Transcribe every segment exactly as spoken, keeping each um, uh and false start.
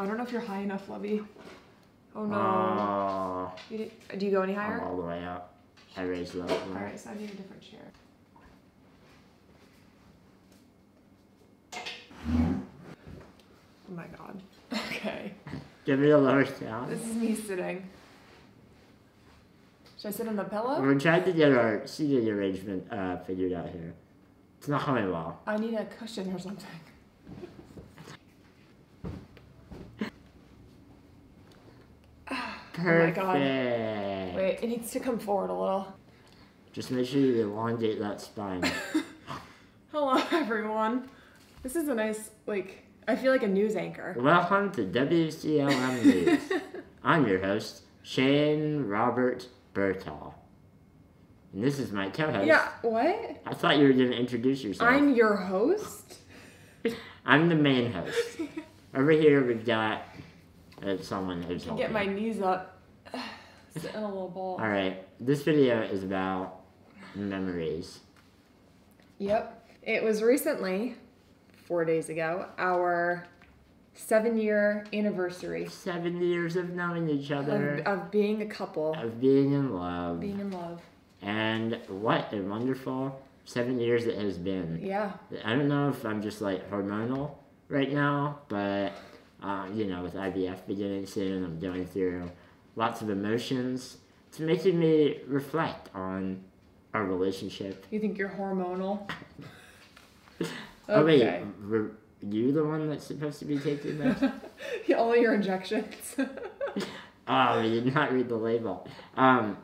I don't know if you're high enough, Lovey. Oh no. Uh, you did, do you go any higher? I'm all the way up. I raised you up. Alright, so I need a different chair. Oh my god. Okay. Give me a lower sound. This is me sitting. Should I sit on the pillow? We're trying to get our seating arrangement uh, figured out here. It's not coming well. I need a cushion or something. Perfect. Oh my god. Wait, it needs to come forward a little. Just make sure you elongate that spine. Hello, everyone. This is a nice, like, I feel like a news anchor. Welcome to W C L M News. I'm your host, Shane Robert Bertal. And this is my co-host. Yeah, what? I thought you were going to introduce yourself. I'm your host? I'm the main host. Over here we've got uh, someone who's helping. Get my knees up. Sit in a little ball. Alright, this video is about memories. Yep. It was recently... Four days ago, our seven-year anniversary. Seven years of knowing each other. Of, of being a couple. Of being in love. Being in love. And what a wonderful seven years it has been. Yeah. I don't know if I'm just like hormonal right now, but um, you know, with I V F beginning soon, I'm going through lots of emotions. It's making me reflect on our relationship. You think you're hormonal? Okay. Oh, wait, were you the one that's supposed to be taking this? Yeah, all your injections. Oh, we did not read the label. Um,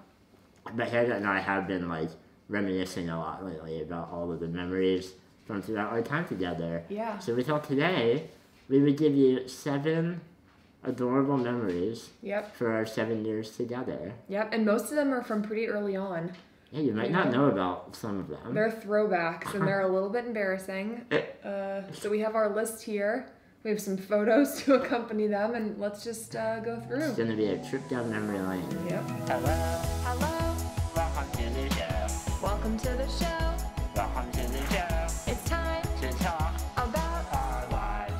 but Heather and I have been, like, reminiscing a lot lately about all of the memories from throughout our time together. Yeah. So we thought today we would give you seven adorable memories. Yep. For our seven years together. Yep, and most of them are from pretty early on. Yeah, you might not know about some of them. They're throwbacks, and they're a little bit embarrassing. Uh, so we have our list here. We have some photos to accompany them, and let's just uh, go through. It's going to be a trip down memory lane. Yep. Hello. Hello. Welcome to the show. Welcome to the show. Welcome to the show. It's time to talk about our lives.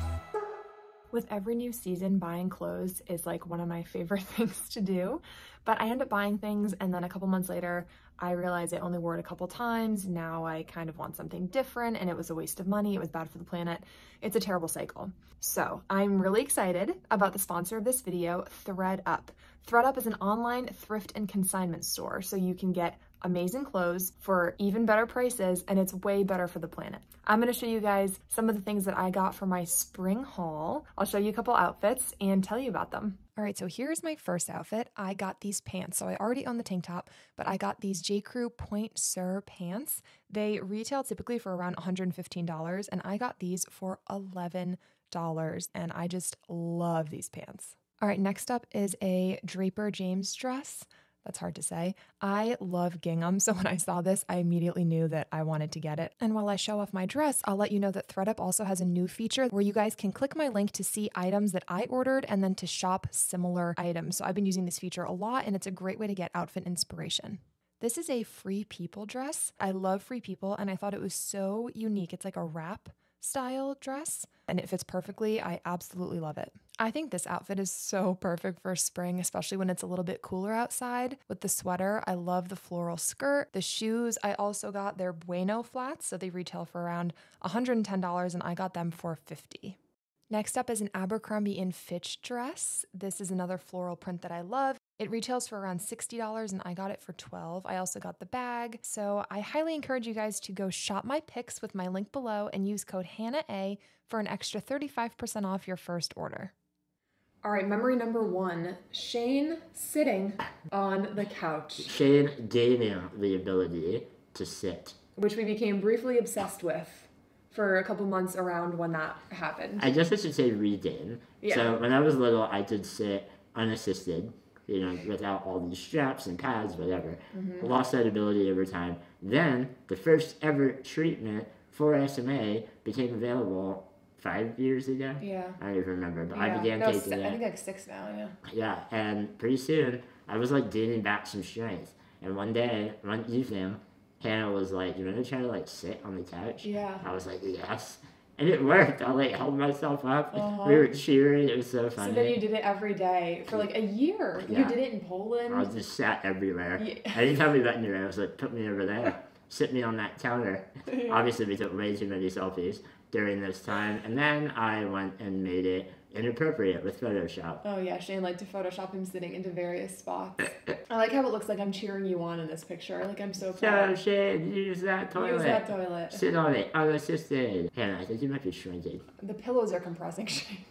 With every new season, buying clothes is like one of my favorite things to do. But I end up buying things, and then a couple months later, I realized I only wore it a couple times. Now I kind of want something different, and it was a waste of money. It was bad for the planet. It's a terrible cycle. So I'm really excited about the sponsor of this video, ThredUp. ThredUp is an online thrift and consignment store, so you can get amazing clothes for even better prices, and it's way better for the planet. I'm gonna show you guys some of the things that I got for my spring haul. I'll show you a couple outfits and tell you about them. All right, so here's my first outfit. I got these pants. So I already own the tank top, but I got these J.Crew Point Sur pants. They retail typically for around one hundred fifteen dollars, and I got these for eleven dollars, and I just love these pants. All right, next up is a Draper James dress. That's hard to say. I love gingham, so when I saw this, I immediately knew that I wanted to get it. And while I show off my dress, I'll let you know that ThredUp also has a new feature where you guys can click my link to see items that I ordered and then to shop similar items. So I've been using this feature a lot, and it's a great way to get outfit inspiration. This is a Free People dress. I love Free People, and I thought it was so unique. It's like a wrap style dress, and it fits perfectly. I absolutely love it. I think this outfit is so perfect for spring, especially when it's a little bit cooler outside. With the sweater, I love the floral skirt. The shoes, I also got their Bueno flats, so they retail for around one hundred ten dollars, and I got them for fifty dollars. Next up is an Abercrombie and Fitch dress. This is another floral print that I love. It retails for around sixty dollars, and I got it for twelve dollars. I also got the bag. So I highly encourage you guys to go shop my picks with my link below and use code HANNAH for an extra thirty-five percent off your first order. All right, memory number one, Shane sitting on the couch. Shane gaining the ability to sit. Which we became briefly obsessed with for a couple months around when that happened. I guess I should say regain. Yeah. So when I was little, I could sit unassisted, you know, without all these straps and pads, whatever. Mm-hmm. Lost that ability over time. Then the first ever treatment for S M A became available five years ago? Yeah. I don't even remember, but yeah. I began no, taking it. I think like six now, yeah. Yeah, and pretty soon, I was like gaining back some strength. And one day, one evening, Hannah was like, you want to try to like sit on the couch? Yeah. I was like, yes. And it worked. I like held myself up. Uh-huh. We were cheering. It was so funny. So then you did it every day for like a year. Yeah. You did it in Poland. I just sat everywhere. Yeah. I didn't have me back anywhere. I was like, put me over there. Sit me on that counter. Yeah. Obviously, we took way too many selfies during this time. And then I went and made it inappropriate with Photoshop. Oh yeah, Shane liked to Photoshop him sitting into various spots. I like how it looks like I'm cheering you on in this picture. Like I'm so proud. No, Shane, use that toilet. Use that toilet. Sit on it, unassisted. Hannah, I think you might be shrinking. The pillows are compressing, Shane.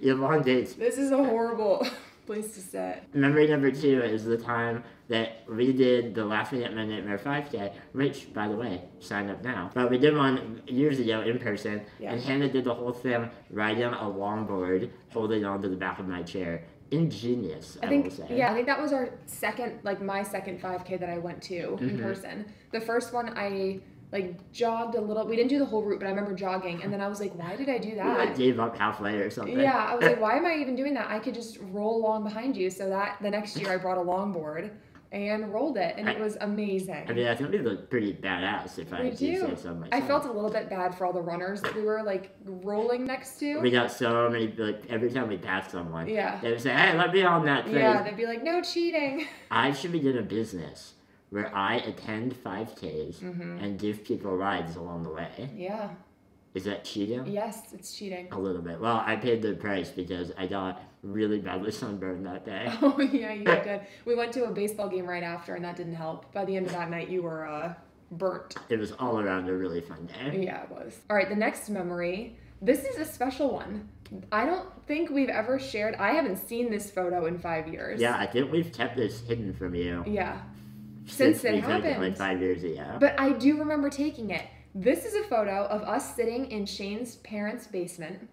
Your long dates. This is a horrible place to sit. Memory number two is the time that we did the Laughing at My Nightmare five K, which, by the way, sign up now. But we did one years ago in person, yeah. And Hannah did the whole thing riding a longboard, holding onto the back of my chair. Ingenious, I, I think, will say. Yeah, I think that was our second, like my second five K that I went to mm-hmm. in person. The first one I... like, jogged a little. We didn't do the whole route, but I remember jogging. And then I was like, why did I do that? You, like, gave up halfway or something. Yeah, I was like, why am I even doing that? I could just roll along behind you. So that the next year I brought a longboard and rolled it, and I, it was amazing. I mean, I think we looked pretty badass, if we I do say so myself. I felt a little bit bad for all the runners that we were, like, rolling next to. We got so many, like, every time we passed someone, yeah. They would say, hey, let me on that thing. Yeah, they'd be like, no cheating. I should be doing a business where I attend five Ks mm-hmm. and give people rides along the way. Yeah. Is that cheating? Yes, it's cheating. A little bit. Well, I paid the price because I got really badly sunburned that day. Oh, yeah, you did. We went to a baseball game right after, and that didn't help. By the end of that night, you were uh, burnt. It was all around a really fun day. Yeah, it was. All right, the next memory. This is a special one. I don't think we've ever shared. I haven't seen this photo in five years. Yeah, I think we've kept this hidden from you. Yeah. Since, Since it happened. Like five years ago. But I do remember taking it. This is a photo of us sitting in Shane's parents' basement,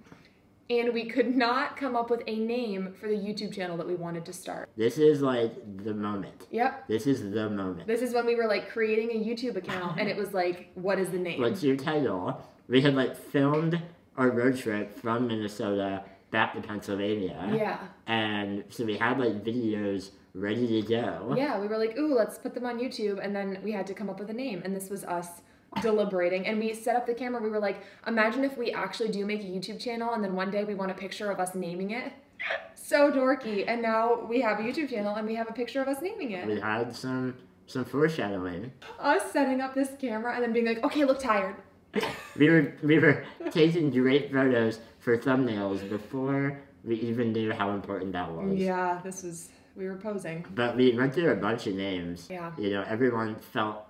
and we could not come up with a name for the YouTube channel that we wanted to start. This is like the moment. Yep. This is the moment. This is when we were like creating a YouTube account, and it was like, what is the name? What's your title? We had like filmed our road trip from Minnesota back to Pennsylvania. Yeah. And so we had like videos ready to go. Yeah, we were like, ooh, let's put them on YouTube, and then we had to come up with a name, and this was us deliberating, and we set up the camera. We were like, imagine if we actually do make a YouTube channel, and then one day we want a picture of us naming it. So dorky, and now we have a YouTube channel, and we have a picture of us naming it. We had some, some foreshadowing. Us setting up this camera, and then being like, okay, look tired. we were, we were taking great photos for thumbnails before we even knew how important that was. Yeah, this was... we were posing. But we went through a bunch of names. Yeah. You know, everyone felt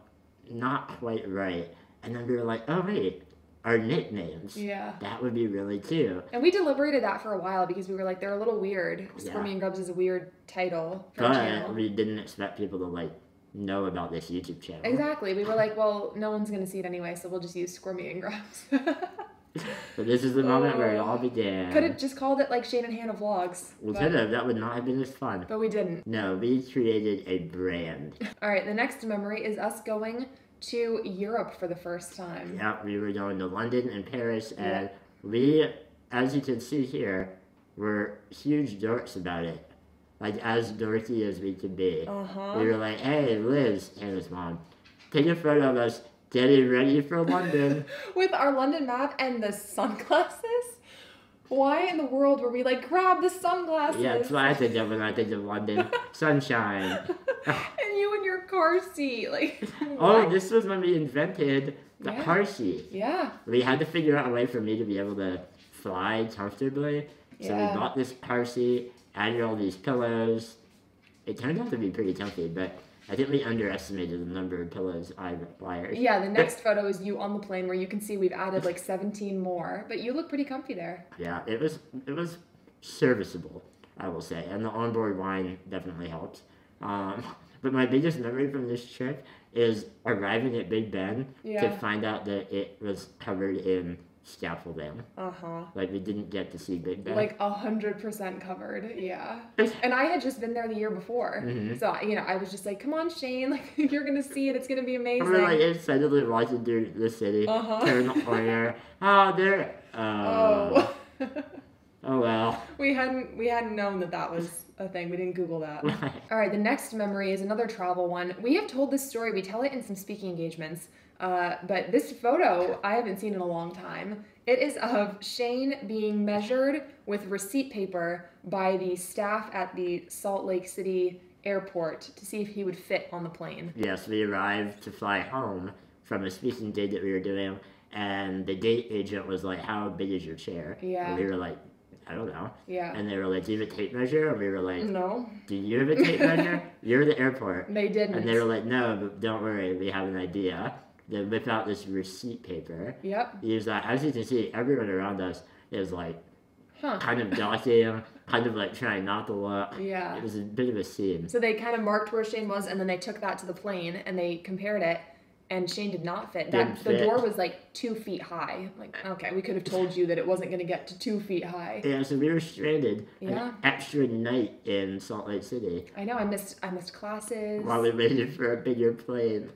not quite right. And then we were like, oh, wait, our nicknames. Yeah. That would be really cute. And we deliberated that for a while because we were like, they're a little weird. Yeah. Squirmy and Grubs is a weird title. For but we didn't expect people to, like, know about this YouTube channel. Exactly. We were like, well, no one's going to see it anyway, so we'll just use Squirmy and Grubs. But this is the moment oh. where it all began. Could have just called it like Shane and Hannah Vlogs. We could have. That would not have been as fun. But we didn't. No, we created a brand. All right, the next memory is us going to Europe for the first time. Yeah, we were going to London and Paris, and yeah. we, as you can see here, were huge dorks about it. Like, as dorky as we could be. Uh-huh. We were like, hey, Liz, Hannah's mom, take a photo of us getting ready for London. With our London map and the sunglasses? Why in the world were we like, grab the sunglasses? Yeah, that's what I think of when I think of London. Sunshine. And you in your car seat. Like, oh, this was when we invented the yeah. car seat. Yeah. We had to figure out a way for me to be able to fly comfortably. So yeah. we bought this car seat, added all these pillows. It turned out to be pretty comfy, but... I think we underestimated the number of pillows I required. Yeah, the next photo is you on the plane, where you can see we've added like seventeen more, but you look pretty comfy there. Yeah, it was it was serviceable, I will say, and the onboard wine definitely helped. Um, but my biggest memory from this trip is arriving at Big Ben yeah. to find out that it was covered in scaffolding. Uh-huh. Like, we didn't get to see Big Ben. Like, one hundred percent covered, yeah. And I had just been there the year before. Mm-hmm. So, you know, I was just like, come on, Shane, like, you're gonna see it, it's gonna be amazing. We're like excitedly walking through the city, uh-huh. turn the corner, oh, there, uh, oh. Oh, well. We hadn't, we hadn't known that that was a thing. We didn't Google that. All right, the next memory is another travel one. We have told this story. We tell it in some speaking engagements. Uh, but this photo, I haven't seen in a long time. It is of Shane being measured with receipt paper by the staff at the Salt Lake City airport to see if he would fit on the plane. Yes, yeah, so we arrived to fly home from a speaking gig that we were doing, and the gate agent was like, how big is your chair? Yeah. And we were like, I don't know. Yeah. And they were like, do you have a tape measure? And we were like, no. Do you have a tape measure? You're the airport. They didn't. And they were like, no, but don't worry, we have an idea. They whip out this receipt paper. Yep. Use that. As you can see, everyone around us is like, huh. kind of dodging, kind of like trying not to look. Yeah. It was a bit of a scene. So they kind of marked where Shane was, and then they took that to the plane, and they compared it. And Shane did not fit. That, the fit. door was like two feet high. Like, okay, we could have told you that it wasn't going to get to two feet high. Yeah, so we were stranded yeah. an extra night in Salt Lake City. I know, I missed I missed classes. While we waited for a bigger plane.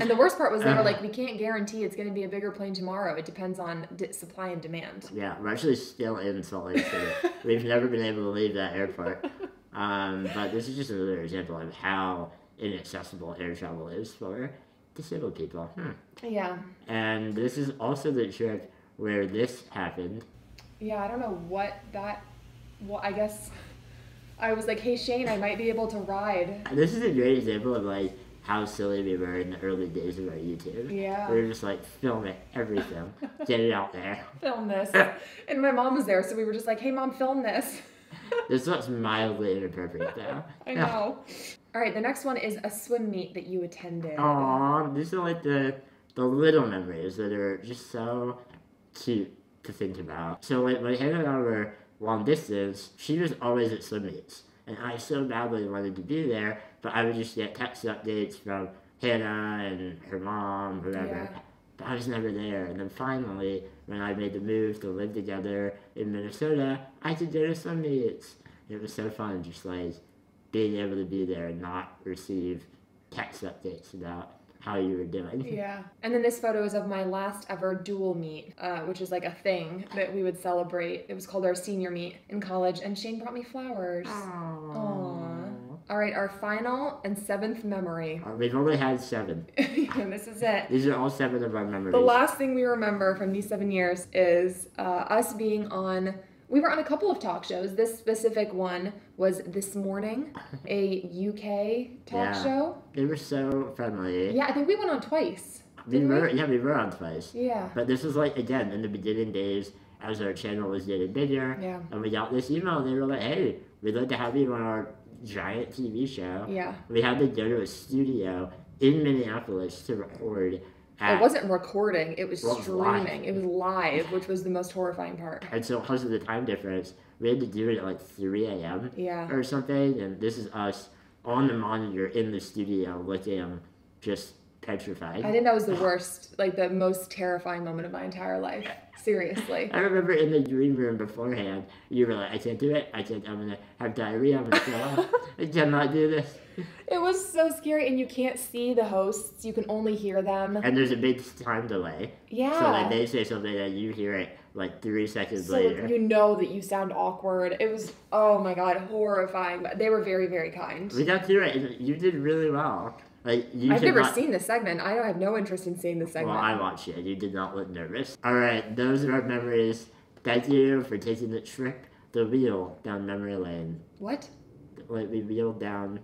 And the worst part was they were uh, like, we can't guarantee it's going to be a bigger plane tomorrow. It depends on d supply and demand. Yeah, we're actually still in Salt Lake City. We've never been able to leave that airport. Um, but this is just another example of how inaccessible air travel is for disabled people. Hmm. Yeah. And this is also the trip where this happened. Yeah, I don't know what that... Well, I guess I was like, hey, Shane, I might be able to ride. This is a great example of, like, how silly we were in the early days of our YouTube. Yeah. We were just, like, filming everything. Get it out there. Film this. And my mom was there, so we were just like, hey, Mom, film this. This looks mildly inappropriate, though. I know. All right, the next one is a swim meet that you attended. Aw, these are like the, the little memories that are just so cute to think about. So like, when Heather and I were long distance, she was always at swim meets. And I so badly wanted to be there, but I would just get text updates from Hannah and her mom, whoever. Yeah. But I was never there. And then finally, when I made the move to live together in Minnesota, I could go to swim meets. And it was so fun, just like... being able to be there and not receive text updates about how you were doing. Yeah. And then this photo is of my last ever dual meet, uh, which is like a thing that we would celebrate. It was called our senior meet in college, and Shane brought me flowers. Aww. Aww. All right, our final and seventh memory. Uh, we've only had seven. And this is it. These are all seven of our memories. The last thing we remember from these seven years is uh, us being on... We were on a couple of talk shows. This specific one was This Morning, a U K talk yeah. show. They were so friendly. Yeah, I think we went on twice. We were, we? Yeah, we were on twice. Yeah. But this was like, again, in the beginning days, as our channel was getting bigger, yeah. and we got this email, and they were like, hey, we'd like to have you on our giant T V show. Yeah. We had to go to a studio in Minneapolis to record. It wasn't recording, it was well, streaming. It was live, which was the most horrifying part. And so because of the time difference, we had to do it at like three A M Yeah. or something. And this is us on the monitor in the studio looking just petrified. I think that was the worst, like the most terrifying moment of my entire life. Seriously. I remember in the green room beforehand, you were like, I can't do it. I can't, I'm going to have diarrhea. I'm going to fall. I cannot do this. It was so scary, and you can't see the hosts. You can only hear them. And there's a big time delay. Yeah. So like they say something and you hear it like three seconds so later. You know that you sound awkward. It was, oh my God, horrifying. But they were very, very kind. We got through it, and you did really well. Like, you I've never seen this segment. I have no interest in seeing this segment. Well, I watched it. You did not look nervous. All right, those are our memories. Thank you for taking the trip, the wheel down memory lane. What? Like we wheeled down.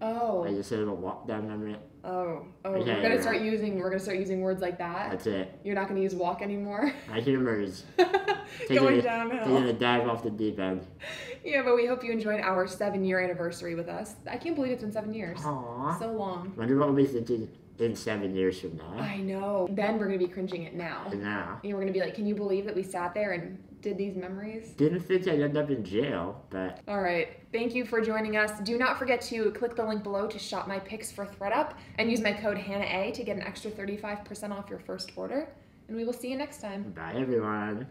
Oh. I just said it'll walk down memory. Oh. Oh. Okay, we're gonna start right. using we're gonna start using words like that. That's it. You're not gonna use walk anymore. My humor is going downhill. Taking a dive off the deep end. Yeah, but we hope you enjoyed our seven year anniversary with us. I can't believe it's been seven years. Aww. So long. Wonder what we'll be thinking in seven years from now. I know. Then we're gonna be cringing at now. Now. And we're gonna be like, can you believe that we sat there and did these memories? Didn't think I'd end up in jail, but... All right. Thank you for joining us. Do not forget to click the link below to shop my picks for ThredUp and use my code HANNAH A to get an extra thirty-five percent off your first order. And we will see you next time. Bye, everyone.